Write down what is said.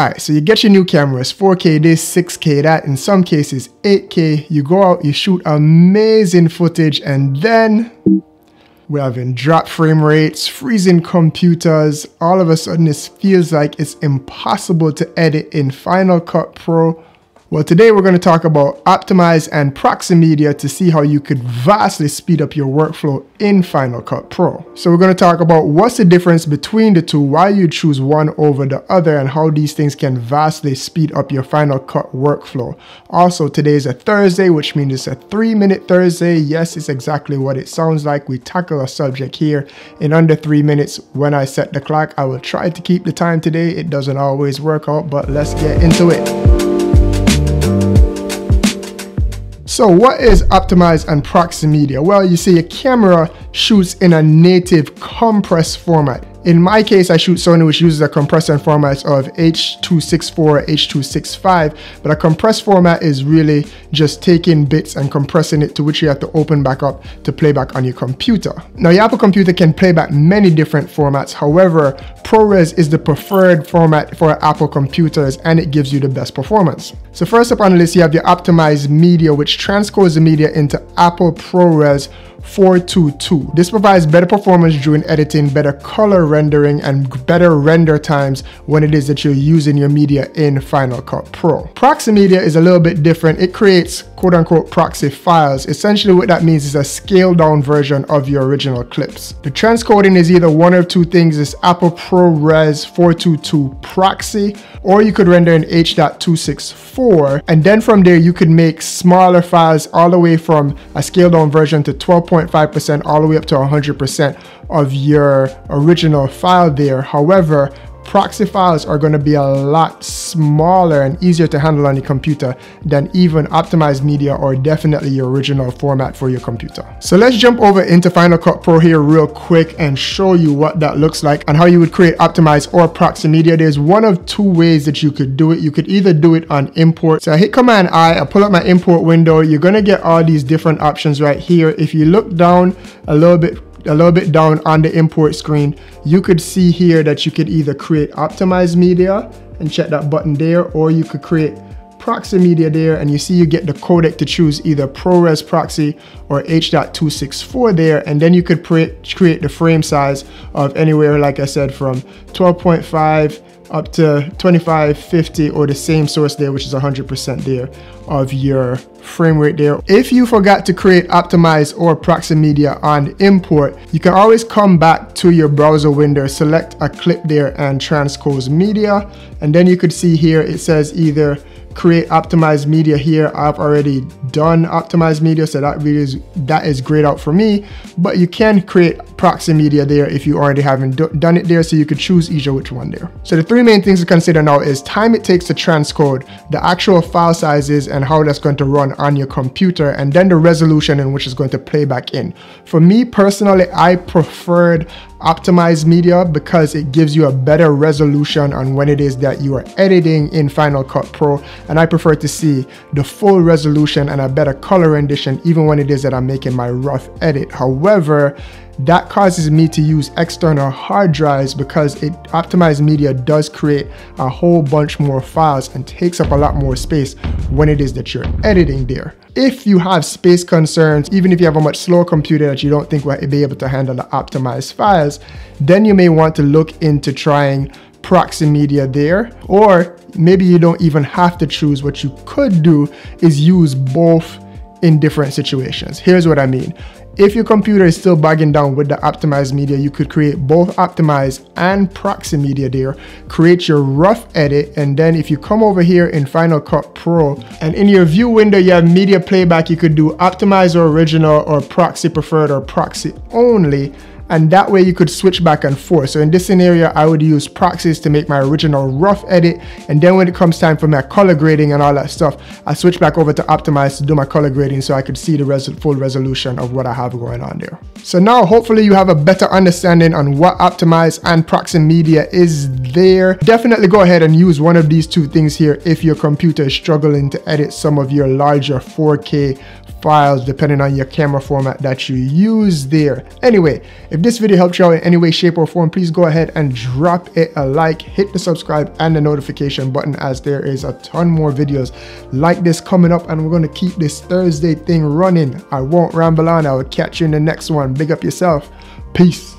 Alright, so you get your new cameras, 4K this, 6K that, in some cases 8K, you go out, you shoot amazing footage, and then we're having drop frame rates, freezing computers. All of a sudden it feels like it's impossible to edit in Final Cut Pro. Well, today we're going to talk about Optimize and Proxy Media to see how you could vastly speed up your workflow in Final Cut Pro. So we're going to talk about what's the difference between the two, why you choose one over the other, and how these things can vastly speed up your Final Cut workflow. Also, today is a Thursday, which means it's a 3-minute Thursday. Yes, it's exactly what it sounds like. We tackle a subject here in under 3 minutes. When I set the clock, I will try to keep the time today. It doesn't always work out, but let's get into it. So what is Optimize and Proxy Media? Well, you see, a camera shoots in a native compressed format. In my case, I shoot Sony, which uses a compressor format of H.264, H.265, but a compressed format is really just taking bits and compressing it, to which you have to open back up to play back on your computer. Now, your Apple computer can play back many different formats. However, ProRes is the preferred format for Apple computers, and it gives you the best performance. So first up on the list, you have your Optimized Media, which transcodes the media into Apple ProRes 422. This provides better performance during editing, better color rendering, and better render times when it is that you're using your media in Final Cut Pro. Proxy Media is a little bit different. It creates quote-unquote proxy files. Essentially what that means is a scaled-down version of your original clips. The transcoding is either one of two things. It's Apple ProRes 422 proxy, or you could render in H.264, and then from there you could make smaller files all the way from a scaled-down version to 12.5% all the way up to 100% of your original file there. However, proxy files are going to be a lot smaller and easier to handle on your computer than even Optimized Media or definitely your original format for your computer. So let's jump over into Final Cut Pro here real quick and show you what that looks like and how you would create Optimized or Proxy Media. There's one of two ways that you could do it. You could either do it on import. So I hit Command I pull up my import window. You're going to get all these different options right here. If you look down a little bit down on the import screen, you could see here that you could either create Optimized Media and check that button there, or you could create Proxy Media there, and you see you get the codec to choose either ProRes Proxy or H.264 there, and then you could create the frame size of anywhere, like I said, from 12.5 up to 2550, or the same source there, which is 100% there of your frame rate there. If you forgot to create Optimize or Proxy Media on import, you can always come back to your browser window, select a clip there and transcode media, and then you could see here it says either create Optimized Media here. I've already done Optimized Media, so that is grayed out for me, but you can create Proxy Media there if you already haven't done it there, so you could choose either which one there. So the three main things to consider now is time it takes to transcode, the actual file sizes and how that's going to run on your computer, and then the resolution in which it's going to play back in. For me personally, I preferred Optimized Media because it gives you a better resolution on when it is that you are editing in Final Cut Pro, and I prefer to see the full resolution and a better color rendition even when it is that I'm making my rough edit. However, that causes me to use external hard drives because Optimized Media does create a whole bunch more files and takes up a lot more space when it is that you're editing there. If you have space concerns, even if you have a much slower computer that you don't think will be able to handle the optimized files, then you may want to look into trying Proxy Media there, or maybe you don't even have to choose. What you could do is use both in different situations. Here's what I mean. If your computer is still bogging down with the Optimized Media, you could create both Optimized and Proxy Media there, create your rough edit, and then if you come over here in Final Cut Pro and in your view window you have media playback, you could do Optimized or Original or Proxy Preferred or Proxy Only, and that way you could switch back and forth. So in this scenario, I would use proxies to make my original rough edit, and then when it comes time for my color grading and all that stuff, I switch back over to Optimize to do my color grading so I could see the full resolution of what I have going on there. So now hopefully you have a better understanding on what Optimize and Proxy Media is there. Definitely go ahead and use one of these two things here if your computer is struggling to edit some of your larger 4K files depending on your camera format that you use there. Anyway, if If this video helped you out in any way, shape or form, please go ahead and drop it a like, hit the subscribe and the notification button, as there is a ton more videos like this coming up, and we're going to keep this Thursday thing running. I won't ramble on. I will catch you in the next one. Big up yourself. Peace.